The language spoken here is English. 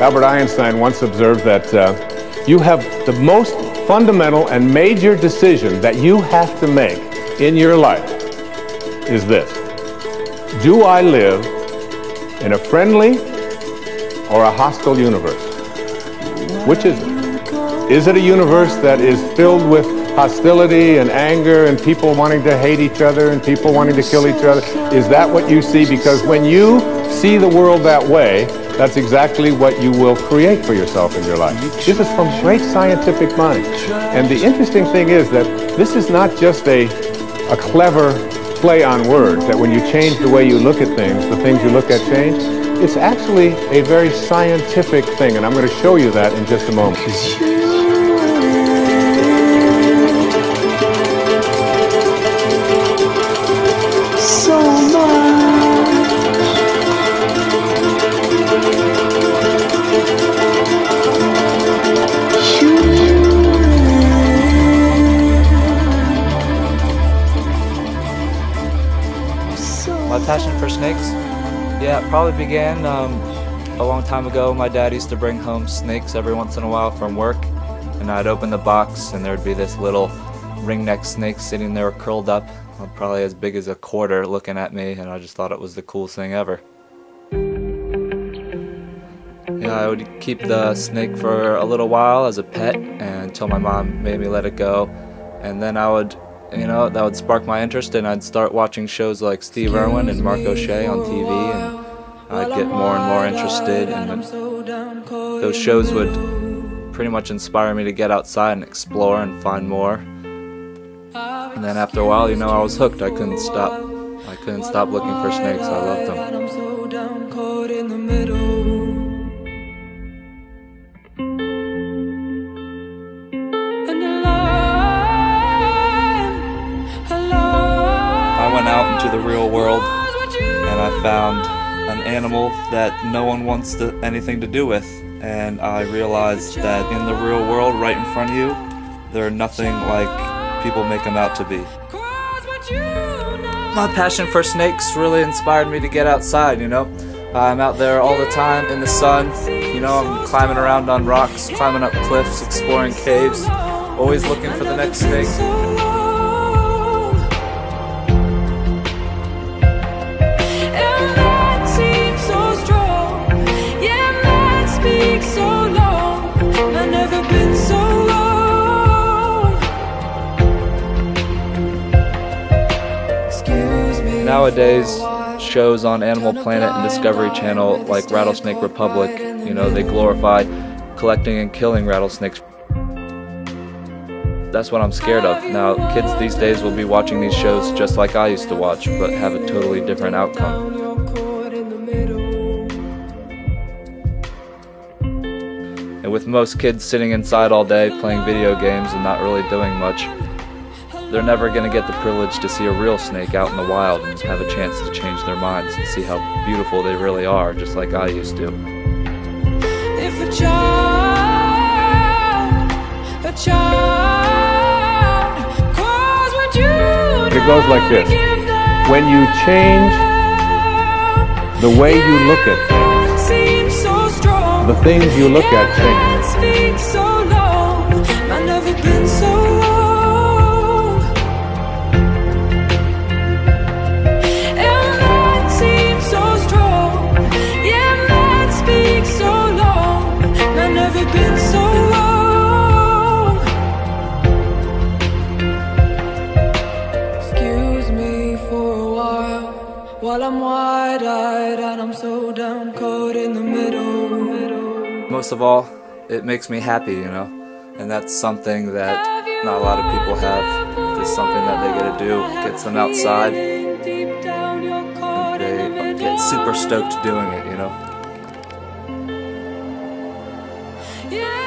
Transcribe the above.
Albert Einstein once observed that you have the most fundamental and major decision that you have to make in your life is this: do I live in a friendly or a hostile universe? Which is it? Is it a universe that is filled with hostility and anger and people wanting to hate each other and people wanting to kill each other? Is that what you see? Because when you see the world that way, that's exactly what you will create for yourself in your life. This is from great scientific minds. And the interesting thing is that this is not just a clever play on words, that when you change the way you look at things, the things you look at change. It's actually a very scientific thing, and I'm going to show you that in just a moment. My passion for snakes? Yeah, it probably began a long time ago. My dad used to bring home snakes every once in a while from work, and I'd open the box and there'd be this little ring-necked snake sitting there curled up, probably as big as a quarter, looking at me, and I just thought it was the coolest thing ever. Yeah, I would keep the snake for a little while as a pet until my mom made me let it go, and then I would, you know, that would spark my interest, and I'd start watching shows like Steve Irwin and Mark O'Shea on TV, and I'd get more and more interested, and those shows would pretty much inspire me to get outside and explore and find more. And then after a while, you know, I was hooked. I couldn't stop looking for snakes. I loved them. Out into the real world, and I found an animal that no one wants anything to do with, and I realized that in the real world, right in front of you, they're nothing like people make them out to be. My passion for snakes really inspired me to get outside, you know. I'm out there all the time in the sun, you know, I'm climbing around on rocks, climbing up cliffs, exploring caves, always looking for the next snake. Nowadays, shows on Animal Planet and Discovery Channel like Rattlesnake Republic, you know, they glorify collecting and killing rattlesnakes. That's what I'm scared of. Now, kids these days will be watching these shows just like I used to watch, but have a totally different outcome. And with most kids sitting inside all day playing video games and not really doing much, they're never going to get the privilege to see a real snake out in the wild and have a chance to change their minds and see how beautiful they really are, just like I used to. If a child, it goes like this. When you change the way you look at things, the things you look at change. I'm wide-eyed and I'm so down caught in the middle. Most of all, it makes me happy, you know, and that's something that not a lot of people have. It's something that they get to do, gets them outside, and they get super stoked doing it, you know.